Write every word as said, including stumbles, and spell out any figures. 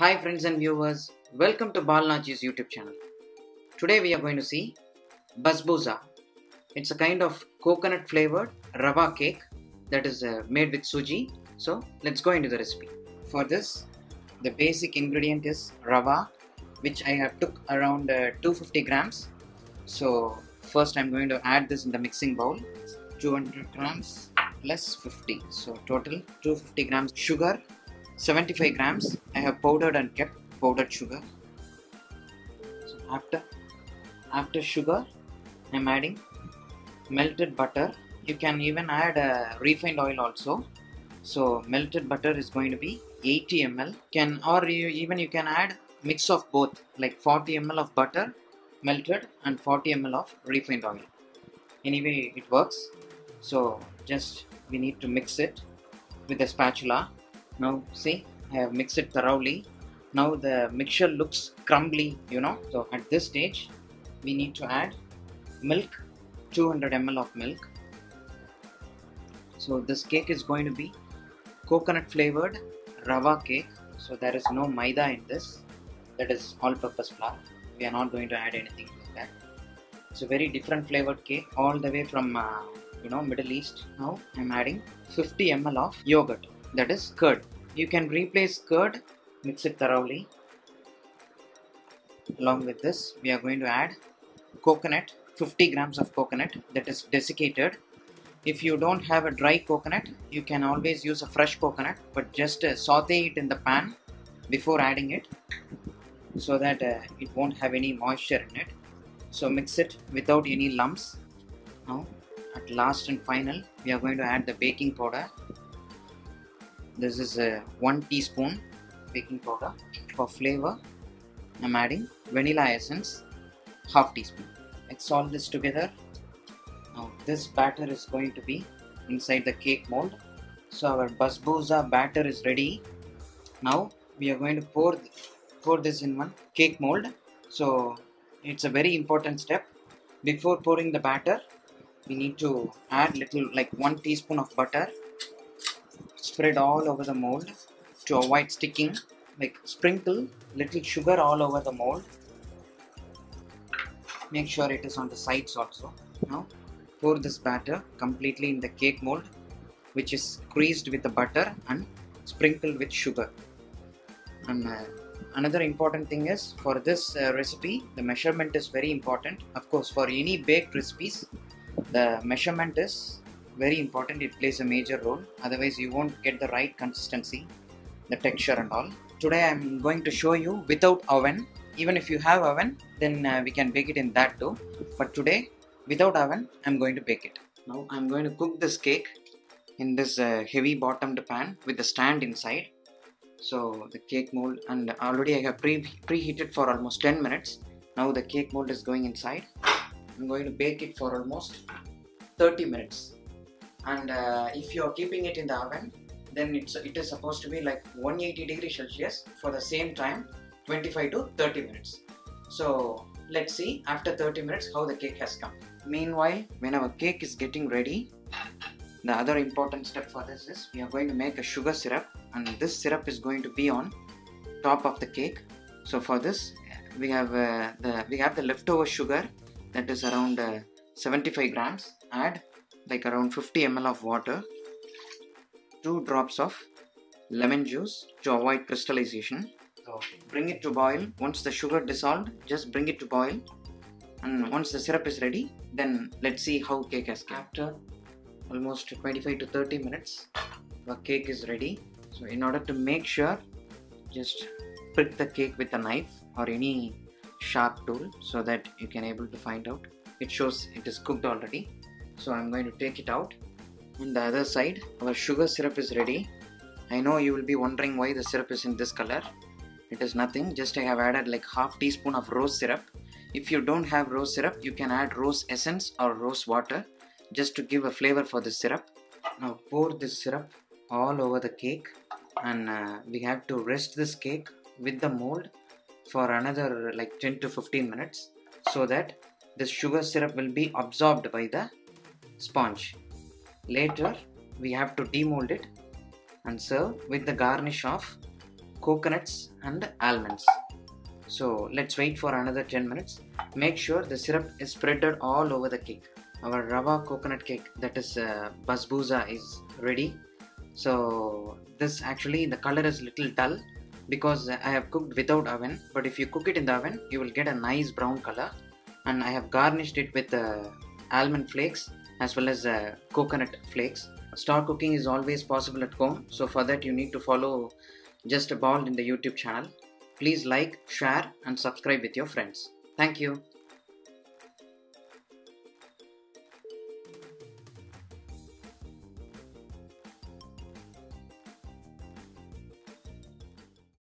Hi friends and viewers, welcome to Balnaji's YouTube channel. Today we are going to see Basbousa. It's a kind of coconut flavored Rava cake that is uh, made with suji. So let's go into the recipe. For this, the basic ingredient is Rava, which I have took around uh, two hundred fifty grams. So first I'm going to add this in the mixing bowl. two hundred grams plus fifty. So total two hundred fifty grams sugar. seventy-five grams I have powdered and kept powdered sugar. So after after sugar I am adding melted butter. You can even add uh, refined oil also. So melted butter is going to be eighty milliliters. Can or you, even you can add mix of both, like forty milliliters of butter melted and forty milliliters of refined oil. Anyway, it works. So just we need to mix it with a spatula. Now see, I have mixed it thoroughly. Now the mixture looks crumbly, you know. So at this stage, we need to add milk, two hundred milliliters of milk. So this cake is going to be coconut flavored Rava cake. So there is no maida in this. That is all-purpose flour. We are not going to add anything like that. It's a very different flavored cake, all the way from uh, you know Middle East. Now I am adding fifty milliliters of yogurt. That is curd. You can replace curd, mix it thoroughly. Along with this, we are going to add coconut, fifty grams of coconut that is desiccated. If you don't have a dry coconut, you can always use a fresh coconut, but just uh, saute it in the pan before adding it so that uh, it won't have any moisture in it. So mix it without any lumps. Now, at last and final, we are going to add the baking powder. This is a one teaspoon baking powder. For flavor, I'm adding vanilla essence, half teaspoon. Mix all this together. Now this batter is going to be inside the cake mold. So our basbousa batter is ready. Now we are going to pour, pour this in one cake mold. So it's a very important step. Before pouring the batter, we need to add little like one teaspoon of butter. Spread all over the mold to avoid sticking. Like sprinkle little sugar all over the mold. Make sure it is on the sides also. Now pour this batter completely in the cake mold, which is creased with the butter and sprinkled with sugar. And uh, another important thing is, for this uh, recipe the measurement is very important. Of course, for any baked recipes the measurement is very important. It plays a major role, otherwise you won't get the right consistency, the texture and all. Today I am going to show you without oven. Even if you have oven, then uh, we can bake it in that too, but today without oven I am going to bake it. Now I am going to cook this cake in this uh, heavy bottomed pan with the stand inside. So the cake mold, and already I have pre preheated for almost ten minutes. Now the cake mold is going inside. I am going to bake it for almost thirty minutes. And uh, if you are keeping it in the oven, then it's, it is supposed to be like one hundred eighty degrees Celsius for the same time, twenty-five to thirty minutes. So let's see after thirty minutes how the cake has come. Meanwhile, when our cake is getting ready, the other important step for this is we are going to make a sugar syrup, and this syrup is going to be on top of the cake. So for this, we have uh, the we have the leftover sugar that is around uh, seventy-five grams. Add like around fifty milliliters of water, two drops of lemon juice to avoid crystallization. So bring it to boil. Once the sugar dissolved, just bring it to boil, and once the syrup is ready, then let's see how cake has come. After almost twenty-five to thirty minutes, the cake is ready. So in order to make sure, just prick the cake with a knife or any sharp tool so that you can able to find out. It shows it is cooked already. So I'm going to take it out. On the other side, our sugar syrup is ready. I know you will be wondering why the syrup is in this color. It is nothing, just I have added like half teaspoon of rose syrup. If you don't have rose syrup, you can add rose essence or rose water just to give a flavor for the syrup. Now pour this syrup all over the cake, and uh, we have to rest this cake with the mold for another like ten to fifteen minutes so that this sugar syrup will be absorbed by the sponge. Later we have to demold it and serve with the garnish of coconuts and almonds. So let's wait for another ten minutes. Make sure the syrup is spreaded all over the cake. Our Rava coconut cake, that is uh, Basbousa, is ready. So this actually the color is little dull because I have cooked without oven, but if you cook it in the oven you will get a nice brown color. And I have garnished it with uh, almond flakes as well as uh, coconut flakes. Star cooking is always possible at home, so for that you need to follow Just Evolved in the YouTube channel. Please like, share and subscribe with your friends. Thank you.